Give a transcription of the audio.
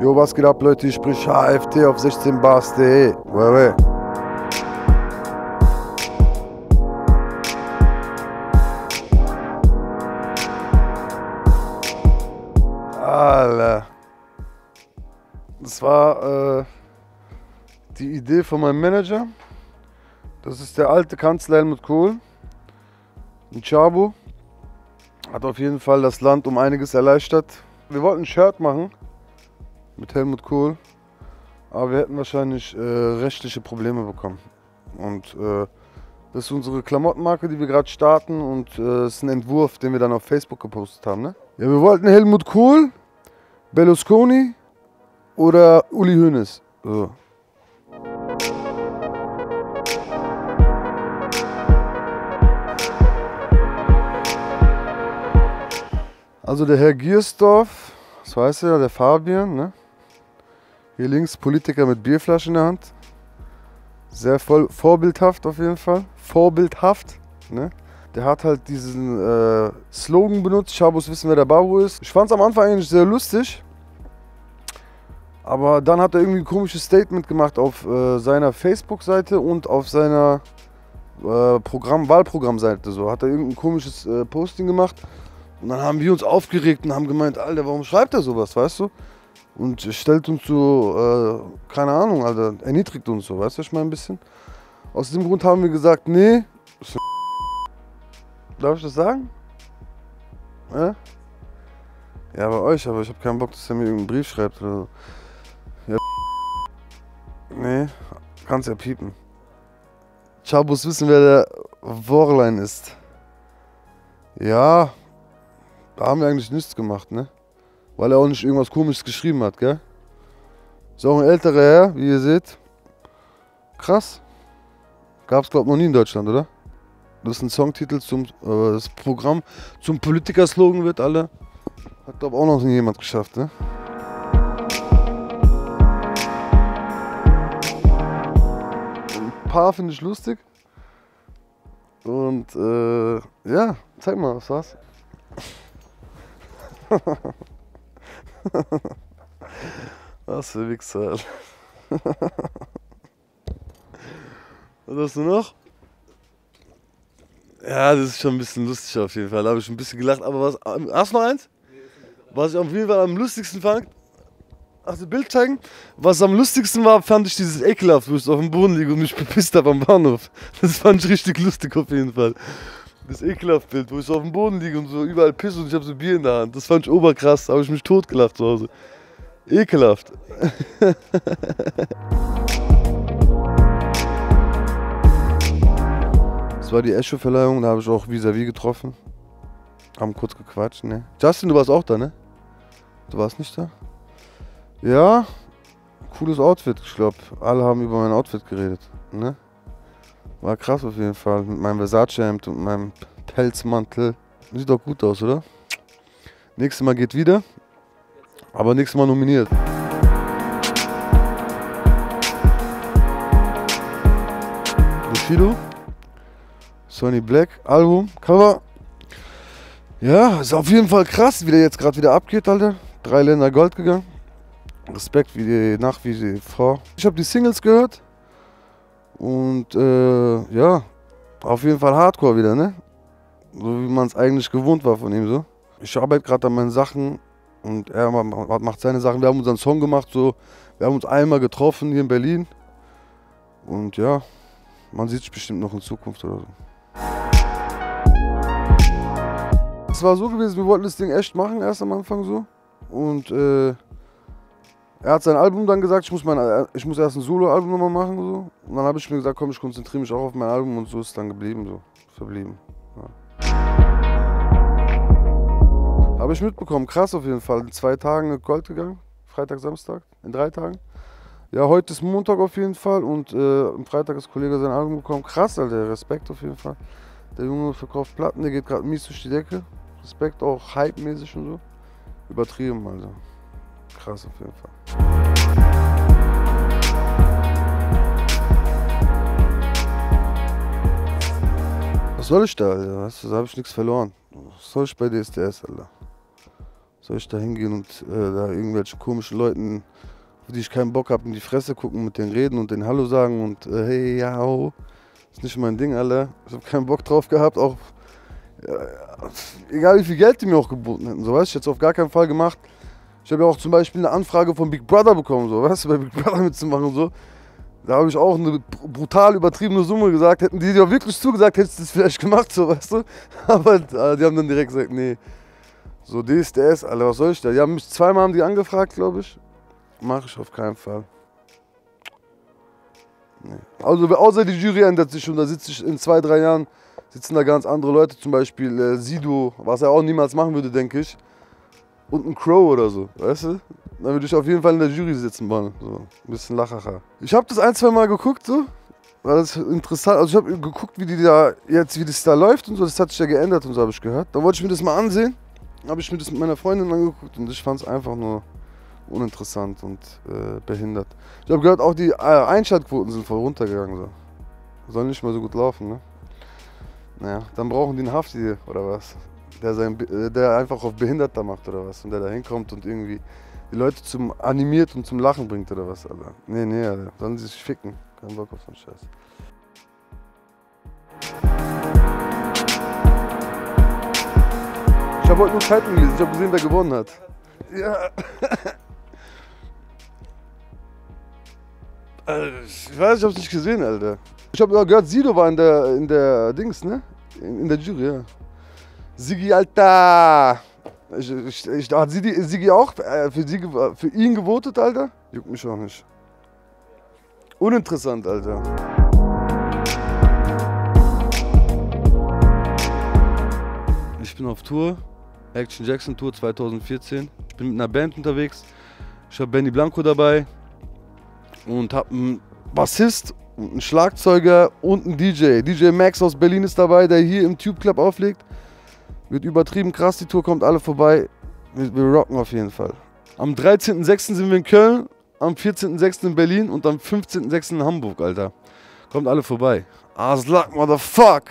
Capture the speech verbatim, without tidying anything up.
Jo, was geht ab, Leute? Ich sprich H F T auf sechzehn bars punkt de. Wewe. Alter. Das war äh, die Idee von meinem Manager. Das ist der alte Kanzler Helmut Kohl. Ein Chabo. Hat auf jeden Fall das Land um einiges erleichtert. Wir wollten ein Shirt machen. Mit Helmut Kohl, aber wir hätten wahrscheinlich äh, rechtliche Probleme bekommen. Und äh, das ist unsere Klamottenmarke, die wir gerade starten, und äh, das ist ein Entwurf, den wir dann auf Facebook gepostet haben. Ne? Ja, wir wollten Helmut Kohl, Berlusconi oder Uli Hoeneß. So. Also der Herr Giersdorf, das weiß ja der Fabian, ne? Hier links Politiker mit Bierflasche in der Hand. Sehr voll, vorbildhaft auf jeden Fall. Vorbildhaft. Ne? Der hat halt diesen äh, Slogan benutzt, Schabos wissen, wer der Babo ist. Ich fand es am Anfang eigentlich sehr lustig. Aber dann hat er irgendwie ein komisches Statement gemacht auf äh, seiner Facebook-Seite und auf seiner äh, Programm Wahlprogrammseite. So hat er irgendein komisches äh, Posting gemacht. Und dann haben wir uns aufgeregt und haben gemeint, Alter, warum schreibt er sowas, weißt du? Und stellt uns so, äh, keine Ahnung, Alter, erniedrigt uns so, weißt du, ich meine ein bisschen. Aus dem Grund haben wir gesagt, nee, ist darf ich das sagen? Ja? Ja, bei euch, aber ich habe keinen Bock, dass er mir irgendeinen Brief schreibt oder so. Ja, nee, kannst ja piepen. Chabos wissen, wer der Vorlein ist. Ja. Da haben wir eigentlich nichts gemacht, ne? Weil er auch nicht irgendwas Komisches geschrieben hat, gell? Ist auch ein älterer Herr, wie ihr seht. Krass. Gab's, glaub ich, noch nie in Deutschland, oder? Das ist ein Songtitel zum äh, das Programm zum Politikerslogan wird, alle. Hat, glaub ich, auch noch nie jemand geschafft, ne? Ein paar finde ich lustig. Und äh, ja, zeig mal, was war's. Was für Wichser. Was hast du noch? Ja, das ist schon ein bisschen lustig auf jeden Fall. Da habe ich ein bisschen gelacht. Aber was, hast du noch eins? Was ich auf jeden Fall am lustigsten fand. Ach, das Bild zeigen? Was am lustigsten war, fand ich dieses ekelhaft, wo ich auf dem Boden liege und mich bepisst habe am Bahnhof. Das fand ich richtig lustig auf jeden Fall. Das ekelhaft Bild, wo ich so auf dem Boden liege und so überall pisse und ich habe so Bier in der Hand. Das fand ich oberkrass, da habe ich mich totgelacht zu Hause. Ekelhaft. Das war die Echo-Verleihung, da habe ich auch vis-à-vis getroffen. Haben kurz gequatscht, ne? Justin, du warst auch da, ne? Du warst nicht da? Ja, cooles Outfit, ich glaube. Alle haben über mein Outfit geredet, ne? War krass auf jeden Fall, mit meinem Versace-Hemd und meinem Pelzmantel. Sieht doch gut aus, oder? Nächstes Mal geht wieder, aber nächstes Mal nominiert. Bushido, Sonny Black, Album, Cover. Ja, ist auf jeden Fall krass, wie der jetzt gerade wieder abgeht, Alter. Drei Länder Gold gegangen. Respekt wie die, nach wie die vor. Ich habe die Singles gehört. Und äh, ja, auf jeden Fall Hardcore wieder, ne? So wie man es eigentlich gewohnt war von ihm so. Ich arbeite gerade an meinen Sachen und er macht seine Sachen. Wir haben unseren Song gemacht, so. Wir haben uns einmal getroffen hier in Berlin. Und ja, man sieht sich bestimmt noch in Zukunft oder so. Es war so gewesen, wir wollten das Ding echt machen, erst am Anfang so. Und äh, er hat sein Album dann gesagt, ich muss, mein, ich muss erst ein Solo-Album nochmal machen. So. Und dann habe ich mir gesagt, komm, ich konzentriere mich auch auf mein Album, und so ist es dann geblieben. So. Verblieben. Ja. Habe ich mitbekommen, krass auf jeden Fall. In zwei Tagen Gold gegangen, Freitag, Samstag, in drei Tagen. Ja, heute ist Montag auf jeden Fall, und äh, am Freitag ist Kollegah sein Album gekommen. Krass, Alter, Respekt auf jeden Fall. Der Junge verkauft Platten, der geht gerade mies durch die Decke. Respekt auch, hype-mäßig und so. Übertrieben, Alter. Krass auf jeden Fall. Was soll ich da, Alter? Da habe ich nichts verloren. Was soll ich bei D S D S, Alter? Soll ich da hingehen und äh, da irgendwelchen komischen Leuten, auf die ich keinen Bock habe, in die Fresse gucken, mit denen reden und denen Hallo sagen und äh, hey, ja, ho. Ist nicht mein Ding, Alter. Ich habe keinen Bock drauf gehabt, auch ja, egal wie viel Geld die mir auch geboten hätten, so weißt du, ich hätte es auf gar keinen Fall gemacht. Ich habe ja auch zum Beispiel eine Anfrage von Big Brother bekommen, so weißt du, bei Big Brother mitzumachen und so. Da habe ich auch eine brutal übertriebene Summe gesagt, hätten die dir wirklich zugesagt, hättest du das vielleicht gemacht, so weißt du. Aber äh, die haben dann direkt gesagt, nee. So D S D S, Alter, was soll ich da? Die haben mich zweimal haben die angefragt, glaube ich. Mache ich auf keinen Fall. Nee. Also außer die Jury ändert sich und da sitze ich in zwei, drei Jahren, sitzen da ganz andere Leute, zum Beispiel äh, Sido, was er auch niemals machen würde, denke ich. Und ein Crow oder so, weißt du? Dann würde ich auf jeden Fall in der Jury sitzen, Mann. So, ein bisschen Lachacher. Ich habe das ein, zwei Mal geguckt, so. War das interessant. Also ich habe geguckt, wie die da jetzt, wie das da läuft und so. Das hat sich ja geändert und so, habe ich gehört. Da wollte ich mir das mal ansehen. Habe ich mir das mit meiner Freundin angeguckt und ich fand es einfach nur uninteressant und äh, behindert. Ich habe gehört, auch die äh, Einschaltquoten sind voll runtergegangen, so. Soll nicht mehr so gut laufen, ne? Naja, dann brauchen die einen Hafti hier, oder was? Der, sein, der einfach auf Behinderter macht, oder was? Und der da hinkommt und irgendwie die Leute zum animiert und zum Lachen bringt, oder was, Alter? Nee, nee, Alter. Sollen sie sich ficken. Kein Bock auf so einen Scheiß. Ich habe heute nur Zeitung gelesen. Ich habe gesehen, wer gewonnen hat. Ja. Ich weiß, ich hab's nicht gesehen, Alter. Ich habe gehört, Sido war in der, in der Dings, ne? In, in der Jury, ja. Sigi, Alter! Ich, ich, ich, hat Sigi, Sigi auch für, für, Sigi, für ihn gewotet, Alter? Juckt mich auch nicht. Uninteressant, Alter. Ich bin auf Tour. Action Jackson Tour zweitausendvierzehn. Ich bin mit einer Band unterwegs. Ich habe Benny Blanco dabei. Und habe einen Bassist, einen Schlagzeuger und einen D J. D J Max aus Berlin ist dabei, der hier im Tube Club auflegt. Wird übertrieben krass, die Tour kommt alle vorbei. Wir, wir rocken auf jeden Fall. Am dreizehnten sechsten sind wir in Köln, am vierzehnten sechsten in Berlin und am fünfzehnten sechsten in Hamburg, Alter. Kommt alle vorbei. Aslak, motherfuck!